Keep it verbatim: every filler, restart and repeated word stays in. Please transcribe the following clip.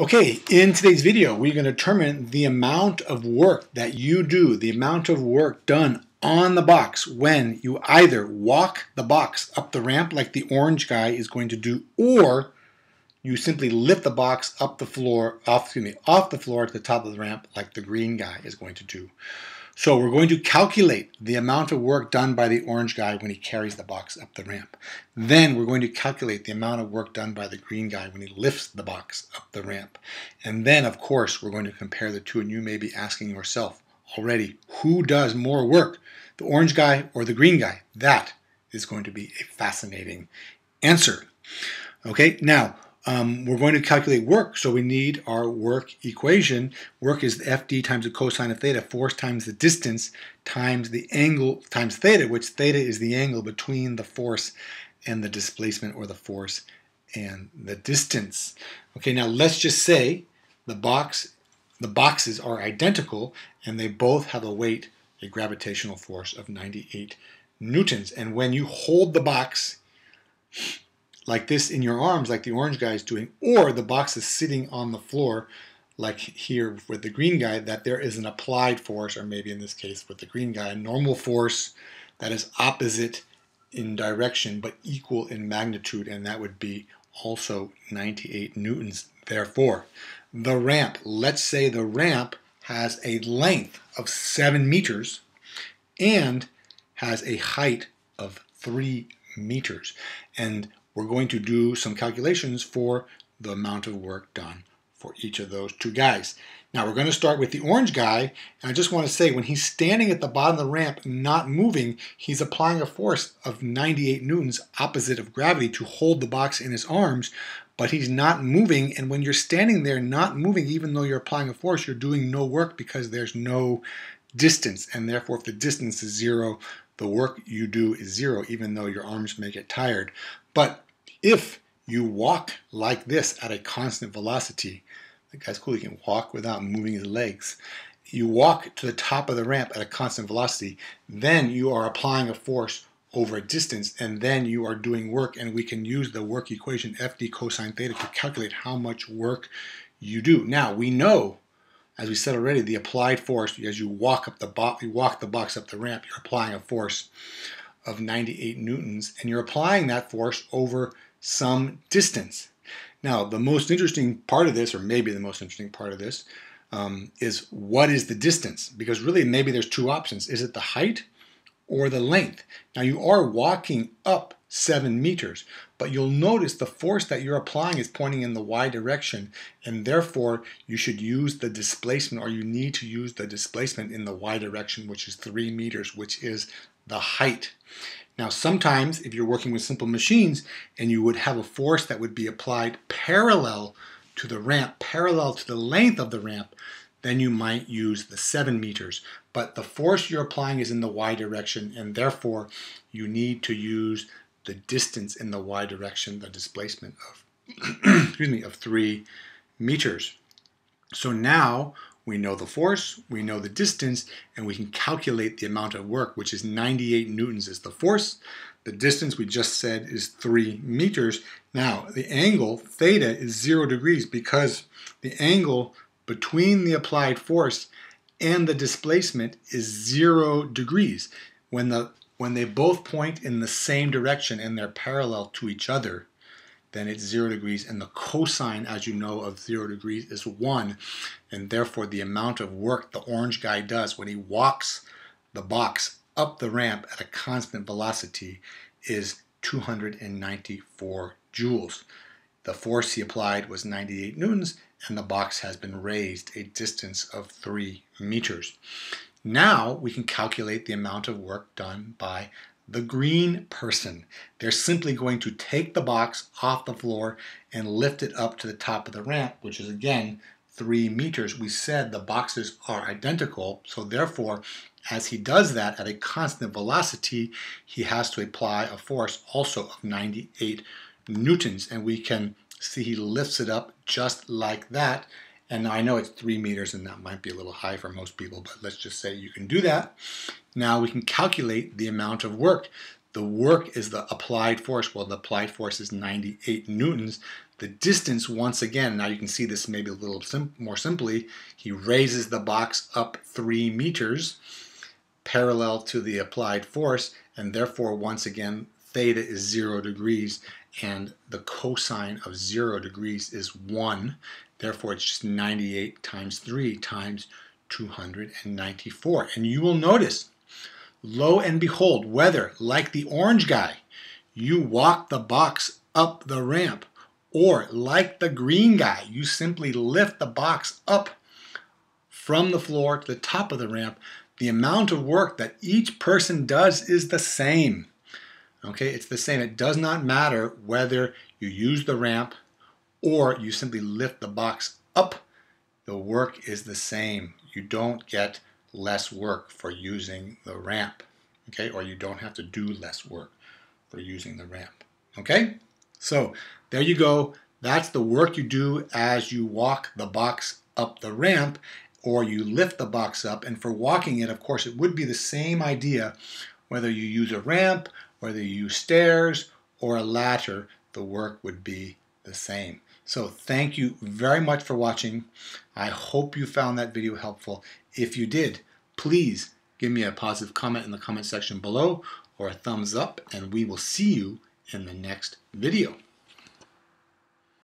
Okay, in today's video, we're going to determine the amount of work that you do, the amount of work done on the box when you either walk the box up the ramp like the orange guy is going to do, or you simply lift the box up the floor, off, excuse me, off the floor to the top of the ramp like the green guy is going to do. So we're going to calculate the amount of work done by the orange guy when he carries the box up the ramp. Then we're going to calculate the amount of work done by the green guy when he lifts the box up the ramp. And then, of course, we're going to compare the two, and you may be asking yourself already, who does more work, the orange guy or the green guy? That is going to be a fascinating answer. Okay, now, Um, we're going to calculate work, so we need our work equation. Work is the F D times the cosine of theta, force times the distance times the angle times theta, which theta is the angle between the force and the displacement, or the force and the distance. Okay, now let's just say the box, the boxes are identical and they both have a weight, a gravitational force of ninety-eight newtons. And when you hold the box like this in your arms, like the orange guy is doing, or the box is sitting on the floor, like here with the green guy, that there is an applied force, or maybe in this case with the green guy, a normal force that is opposite in direction but equal in magnitude, and that would be also ninety-eight newtons. Therefore, the ramp, let's say the ramp has a length of seven meters and has a height of three meters. And we're going to do some calculations for the amount of work done for each of those two guys. Now we're going to start with the orange guy, and I just want to say when he's standing at the bottom of the ramp not moving, he's applying a force of ninety-eight newtons, opposite of gravity, to hold the box in his arms, but he's not moving, and when you're standing there not moving, even though you're applying a force, you're doing no work because there's no distance, and therefore if the distance is zero, the work you do is zero, even though your arms may get tired. But if you walk like this at a constant velocity, the guy's cool, he can walk without moving his legs. You walk to the top of the ramp at a constant velocity, then you are applying a force over a distance, and then you are doing work, and we can use the work equation F D cosine theta to calculate how much work you do. Now we know, as we said already, the applied force, as you walk up the box, you walk the box up the ramp, you're applying a force of ninety-eight newtons, and you're applying that force over some distance. Now, the most interesting part of this, or maybe the most interesting part of this, um, is what is the distance? Because really, maybe there's two options. Is it the height or the length? Now, you are walking up seven meters, but you'll notice the force that you're applying is pointing in the y direction, and therefore, you should use the displacement, or you need to use the displacement in the y direction, which is three meters, which is the height. Now sometimes if you're working with simple machines and you would have a force that would be applied parallel to the ramp, parallel to the length of the ramp, then you might use the seven meters. But the force you're applying is in the y direction, and therefore you need to use the distance in the y direction, the displacement of, excuse me, of three meters. So now we know the force, we know the distance, and we can calculate the amount of work, which is ninety-eight newtons is the force. The distance we just said is three meters. Now, the angle, theta, is zero degrees because the angle between the applied force and the displacement is zero degrees. When, the, when they both point in the same direction and they're parallel to each other, then it's zero degrees, and the cosine, as you know, of zero degrees is one, and therefore the amount of work the orange guy does when he walks the box up the ramp at a constant velocity is two hundred ninety-four joules. The force he applied was ninety-eight newtons, and the box has been raised a distance of three meters. Now we can calculate the amount of work done by the green person. They're simply going to take the box off the floor and lift it up to the top of the ramp, which is again three meters. We said the boxes are identical, so therefore, as he does that at a constant velocity, he has to apply a force also of ninety-eight newtons, and we can see he lifts it up just like that. And I know it's three meters, and that might be a little high for most people, but let's just say you can do that. Now we can calculate the amount of work. The work is the applied force. Well, the applied force is ninety-eight newtons. The distance, once again, now you can see this maybe a little sim more simply, he raises the box up three meters parallel to the applied force, and therefore, once again, theta is zero degrees, and the cosine of zero degrees is one. Therefore, it's just ninety-eight times three times two hundred ninety-four. And you will notice, lo and behold, whether, like the orange guy, you walk the box up the ramp, or like the green guy, you simply lift the box up from the floor to the top of the ramp, the amount of work that each person does is the same. Okay, it's the same. It does not matter whether you use the ramp or you simply lift the box up. The work is the same. You don't get less work for using the ramp, okay? Or you don't have to do less work for using the ramp, okay? So there you go. That's the work you do as you walk the box up the ramp or you lift the box up. And for walking it, of course, it would be the same idea whether you use a ramp, whether you use stairs or a ladder, the work would be the same. So thank you very much for watching. I hope you found that video helpful. If you did, please give me a positive comment in the comment section below or a thumbs up, and we will see you in the next video.